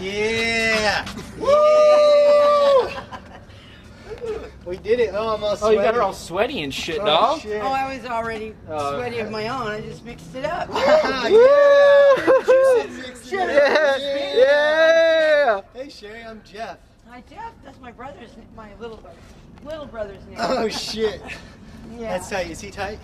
Yeah! Woo! We did it. Oh, I'm all sweaty. Oh, you got her all sweaty and shit, dog. Shit. Oh, I was already sweaty of my own. I just mixed it up. Yeah! Hey, Sherry, I'm Jeff. Hi, Jeff. That's my brother's, my little brother's name. Oh, shit. Yeah. That's tight. Is he tight?